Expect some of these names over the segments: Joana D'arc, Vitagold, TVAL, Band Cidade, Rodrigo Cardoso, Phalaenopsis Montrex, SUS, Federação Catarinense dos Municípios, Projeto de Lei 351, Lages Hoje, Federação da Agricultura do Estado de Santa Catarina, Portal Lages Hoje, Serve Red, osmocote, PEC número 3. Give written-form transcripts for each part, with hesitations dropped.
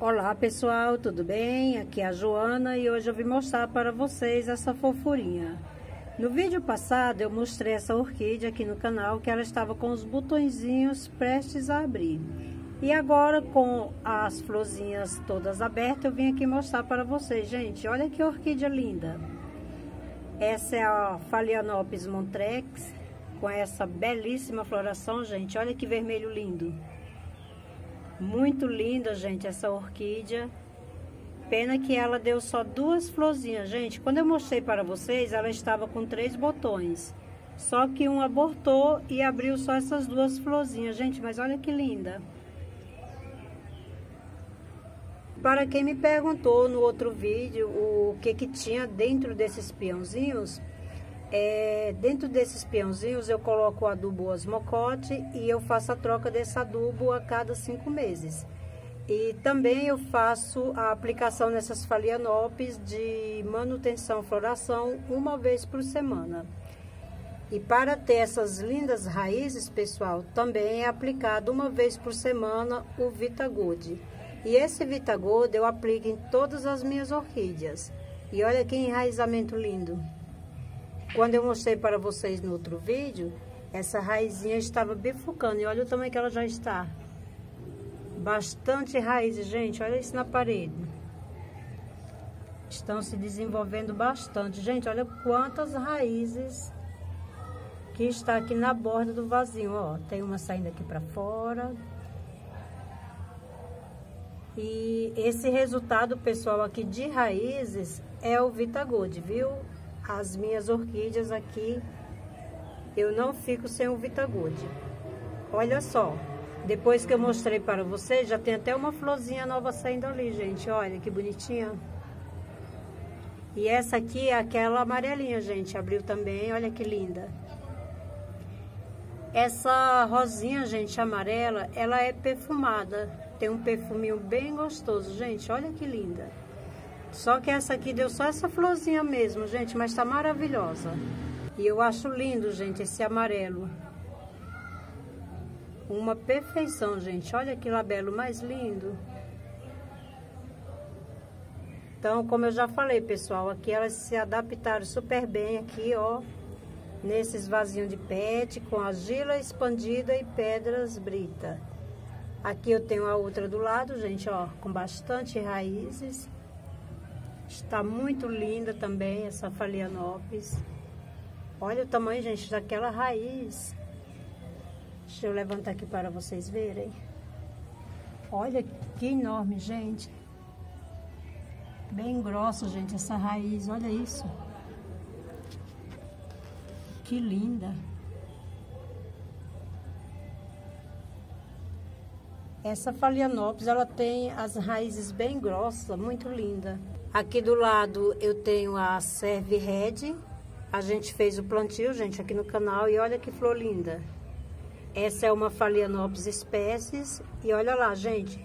Olá pessoal, tudo bem? Aqui é a Joana e hoje eu vim mostrar para vocês essa fofurinha. No vídeo passado eu mostrei essa orquídea aqui no canal que ela estava com os botõezinhos prestes a abrir. E agora com as florzinhas todas abertas eu vim aqui mostrar para vocês. Gente, olha que orquídea linda! Essa é a Phalaenopsis Montrex com essa belíssima floração, gente. Olha que vermelho lindo! Muito linda, gente, essa orquídea. Pena que ela deu só duas florzinhas, gente. Quando eu mostrei para vocês, ela estava com três botões. Só que um abortou e abriu só essas duas florzinhas, gente. Mas olha que linda. Para quem me perguntou no outro vídeo o que tinha dentro desses peãozinhos, dentro desses peãozinhos eu coloco o adubo osmocote e eu faço a troca desse adubo a cada 5 meses. E também eu faço a aplicação nessas Phalaenopsis de manutenção floração 1 vez por semana. E para ter essas lindas raízes, pessoal, também é aplicado 1 vez por semana o Vitagold. E esse Vitagold eu aplico em todas as minhas orquídeas. E olha que enraizamento lindo! Quando eu mostrei para vocês no outro vídeo, essa raizinha estava bifurcando. E olha o tamanho que ela já está. Bastante raiz, gente. Olha isso na parede. Estão se desenvolvendo bastante. Gente, olha quantas raízes que está aqui na borda do vasinho. Ó, tem uma saindo aqui para fora. E esse resultado, pessoal, aqui de raízes é o Vitagold, viu? As minhas orquídeas aqui, eu não fico sem o Vitagold. Olha só, depois que eu mostrei para vocês, já tem até uma florzinha nova saindo ali, gente. Olha que bonitinha. E essa aqui é aquela amarelinha, gente. Abriu também, olha que linda. Essa rosinha, gente, amarela, ela é perfumada. Tem um perfuminho bem gostoso, gente. Olha que linda. Só que essa aqui deu só essa florzinha mesmo, gente, mas tá maravilhosa. E eu acho lindo, gente, esse amarelo. Uma perfeição, gente. Olha que labelo mais lindo. Então, como eu já falei, pessoal, aqui elas se adaptaram super bem aqui, ó. Nesses vasinhos de pet, com argila expandida e pedras brita. Aqui eu tenho a outra do lado, gente, ó, com bastante raízes. Está muito linda também essa Phalaenopsis. Olha o tamanho, gente, daquela raiz. Deixa eu levantar aqui para vocês verem. Olha que enorme, gente. Bem grossa, gente, essa raiz. Olha isso. Que linda. Essa Phalaenopsis, ela tem as raízes bem grossas, muito linda. Aqui do lado eu tenho a Serve Red. A gente fez o plantio, gente, aqui no canal. E olha que flor linda. Essa é uma Phalaenopsis espécies. E olha lá, gente.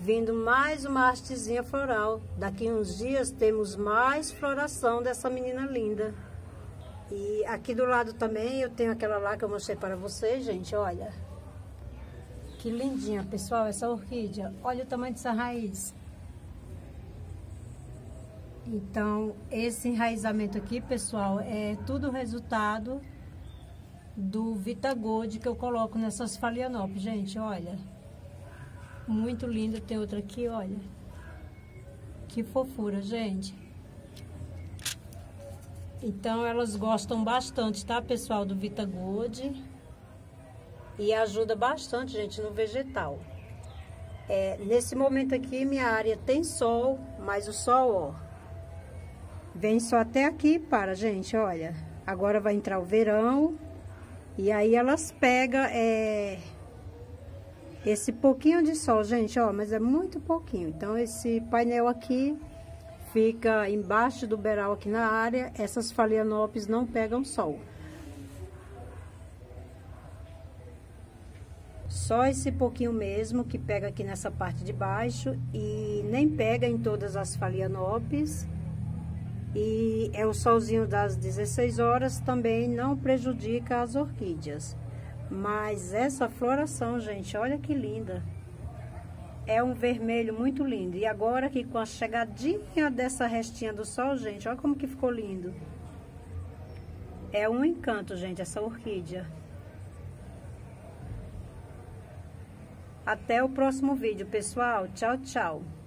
Vindo mais uma hastezinha floral. Daqui uns dias temos mais floração dessa menina linda. E aqui do lado também eu tenho aquela lá que eu mostrei para vocês, gente. Olha. Que lindinha, pessoal, essa orquídea. Olha o tamanho dessa raiz. Então, esse enraizamento aqui, pessoal, é tudo resultado do Vitagold que eu coloco nessas Phalaenopsis, gente, olha. Muito lindo, tem outra aqui, olha. Que fofura, gente. Então, elas gostam bastante, tá, pessoal, do Vitagold. E ajuda bastante, gente, no vegetal. Nesse momento aqui, minha área tem sol, mas o sol, ó, vem só até aqui, para, gente, olha. Agora vai entrar o verão. E aí elas pegam esse pouquinho de sol, gente, ó. Mas é muito pouquinho. Então, esse painel aqui fica embaixo do beral aqui na área. Essas Phalaenopsis não pegam sol. Só esse pouquinho mesmo que pega aqui nessa parte de baixo. E nem pega em todas as Phalaenopsis. E é o solzinho das 16 horas também não prejudica as orquídeas. Mas essa floração, gente, olha que linda. É um vermelho muito lindo. E agora que com a chegadinha dessa restinha do sol, gente, olha como que ficou lindo. É um encanto, gente, essa orquídea. Até o próximo vídeo, pessoal. Tchau, tchau.